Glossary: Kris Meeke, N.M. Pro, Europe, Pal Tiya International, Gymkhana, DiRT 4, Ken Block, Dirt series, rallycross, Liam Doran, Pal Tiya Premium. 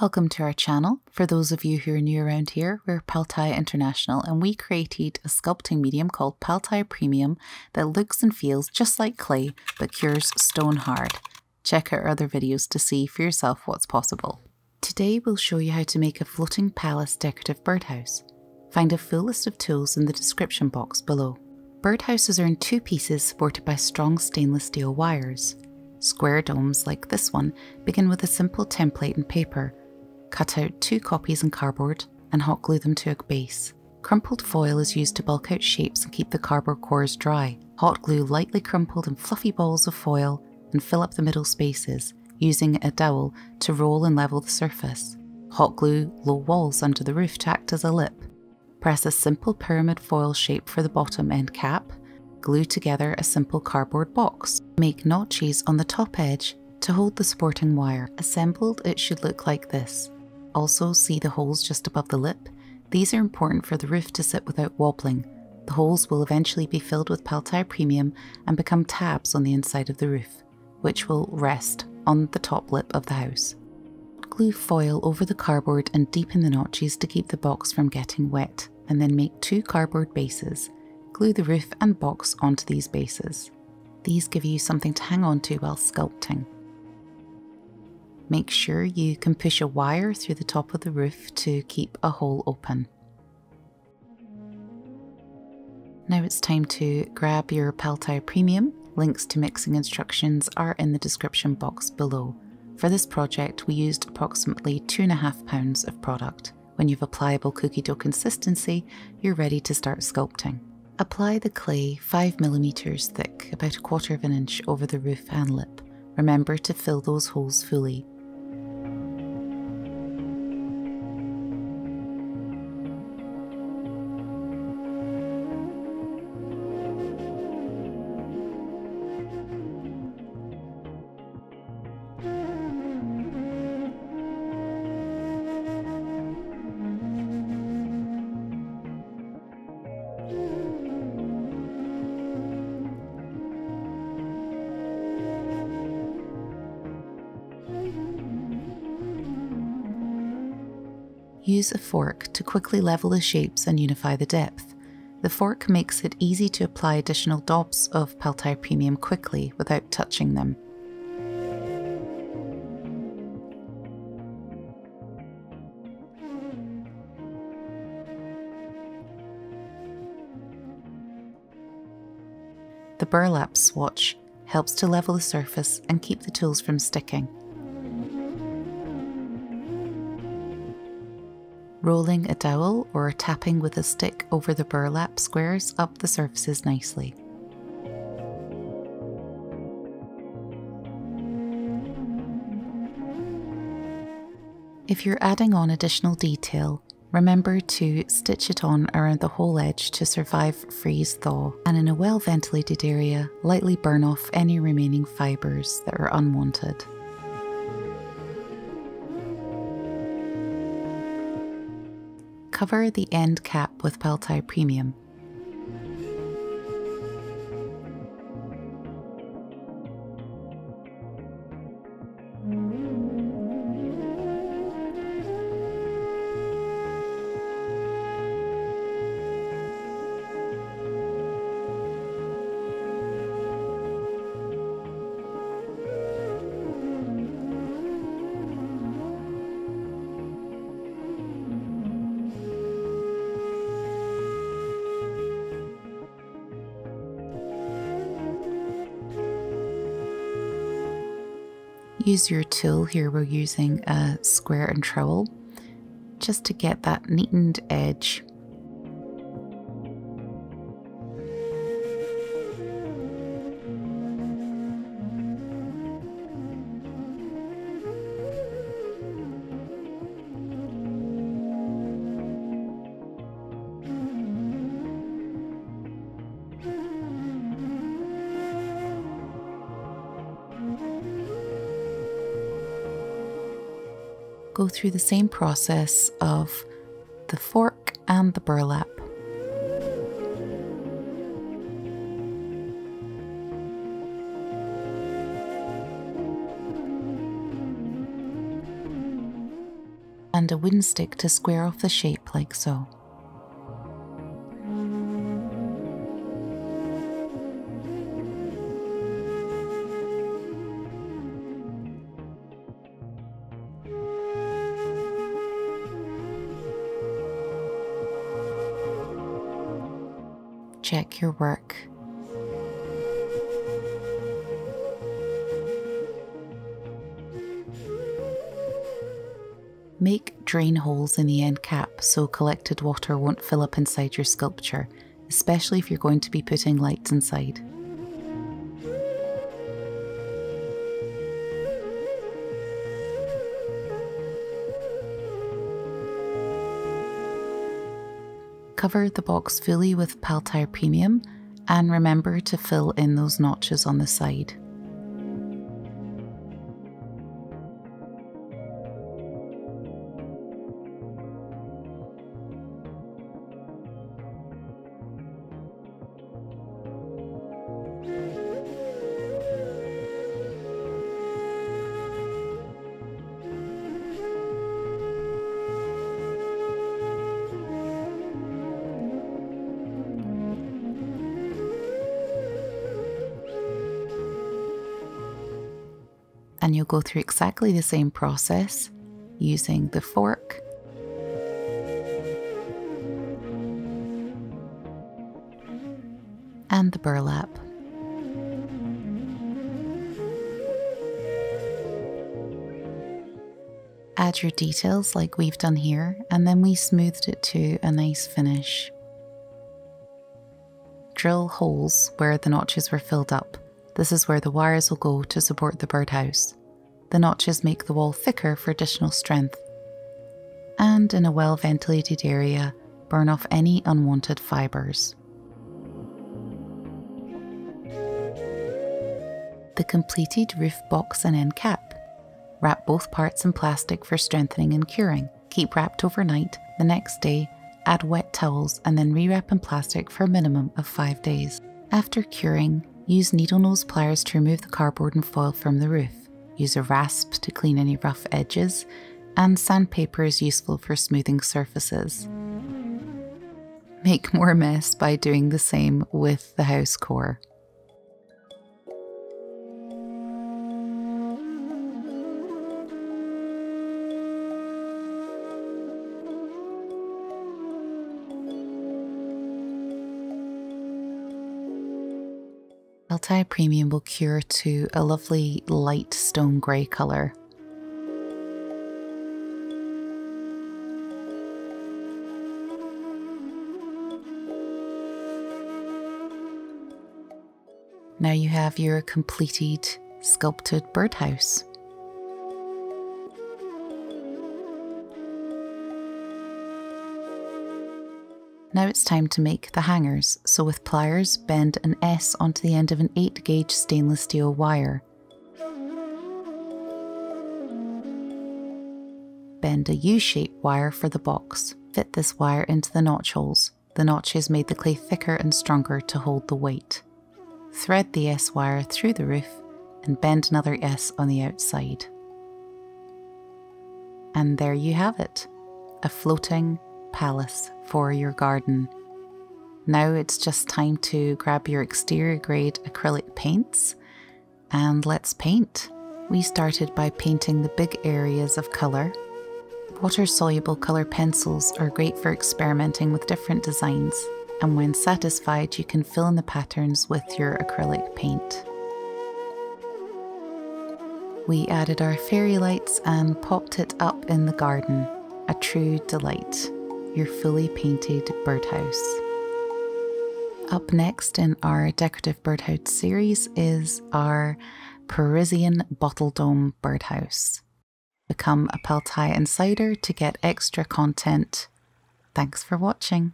Welcome to our channel. For those of you who are new around here, we're Pal Tiya International and we created a sculpting medium called Pal Tiya Premium that looks and feels just like clay but cures stone hard. Check out our other videos to see for yourself what's possible. Today we'll show you how to make a floating palace decorative birdhouse. Find a full list of tools in the description box below. Birdhouses are in two pieces supported by strong stainless steel wires. Square domes like this one begin with a simple template and paper. Cut out two copies in cardboard and hot glue them to a base. Crumpled foil is used to bulk out shapes and keep the cardboard cores dry. Hot glue lightly crumpled in fluffy balls of foil and fill up the middle spaces, using a dowel to roll and level the surface. Hot glue low walls under the roof to act as a lip. Press a simple pyramid foil shape for the bottom end cap. Glue together a simple cardboard box. Make notches on the top edge to hold the supporting wire. Assembled, it should look like this. Also, see the holes just above the lip? These are important for the roof to sit without wobbling. The holes will eventually be filled with Pal Tiya Premium and become tabs on the inside of the roof, which will rest on the top lip of the house. Glue foil over the cardboard and deepen the notches to keep the box from getting wet, and then make two cardboard bases. Glue the roof and box onto these bases. These give you something to hang on to while sculpting. Make sure you can push a wire through the top of the roof to keep a hole open. Now it's time to grab your Pal Tiya Premium. Links to mixing instructions are in the description box below. For this project, we used approximately 2.5 pounds of product. When you've a pliable cookie dough consistency, you're ready to start sculpting. Apply the clay 5 millimeters thick, about a quarter of an inch over the roof and lip. Remember to fill those holes fully. Use a fork to quickly level the shapes and unify the depth. The fork makes it easy to apply additional daubs of Pal Tiya Premium quickly without touching them. The burlap swatch helps to level the surface and keep the tools from sticking. Rolling a dowel or tapping with a stick over the burlap squares up the surfaces nicely. If you're adding on additional detail, remember to stitch it on around the whole edge to survive freeze-thaw, and in a well-ventilated area, lightly burn off any remaining fibres that are unwanted. Cover the end cap with Pal Tiya Premium. Use your tool. Here we're using a square and trowel just to get that neatened edge. Go through the same process of the fork and the burlap. and a windstick to square off the shape like so. Check your work. Make drain holes in the end cap so collected water won't fill up inside your sculpture, especially if you're going to be putting lights inside. Cover the box fully with Pal Tiya Premium and remember to fill in those notches on the side. And you'll go through exactly the same process using the fork and the burlap. Add your details like we've done here, and then we smoothed it to a nice finish. Drill holes where the notches were filled up. This is where the wires will go to support the birdhouse. The notches make the wall thicker for additional strength. And in a well-ventilated area, burn off any unwanted fibres. The completed roof box and end cap. Wrap both parts in plastic for strengthening and curing. Keep wrapped overnight. The next day, add wet towels and then rewrap in plastic for a minimum of 5 days. After curing, use needle nose pliers to remove the cardboard and foil from the roof. Use a rasp to clean any rough edges, and sandpaper is useful for smoothing surfaces. Make more mess by doing the same with the house core. Pal Tiya Premium will cure to a lovely light stone grey colour. Now you have your completed sculpted birdhouse. Now it's time to make the hangers, so with pliers, bend an S onto the end of an 8-gauge stainless steel wire. Bend a U-shaped wire for the box. Fit this wire into the notch holes. The notches made the clay thicker and stronger to hold the weight. Thread the S wire through the roof and bend another S on the outside. And there you have it, a floating palace for your garden. Now it's just time to grab your exterior grade acrylic paints and let's paint. We started by painting the big areas of colour. Water-soluble colour pencils are great for experimenting with different designs, and when satisfied you can fill in the patterns with your acrylic paint. We added our fairy lights and popped it up in the garden. A true delight. Your fully painted birdhouse. Up next in our decorative birdhouse series is our Parisian bottle dome birdhouse. Become a Pal Tiya Insider to get extra content. Thanks for watching.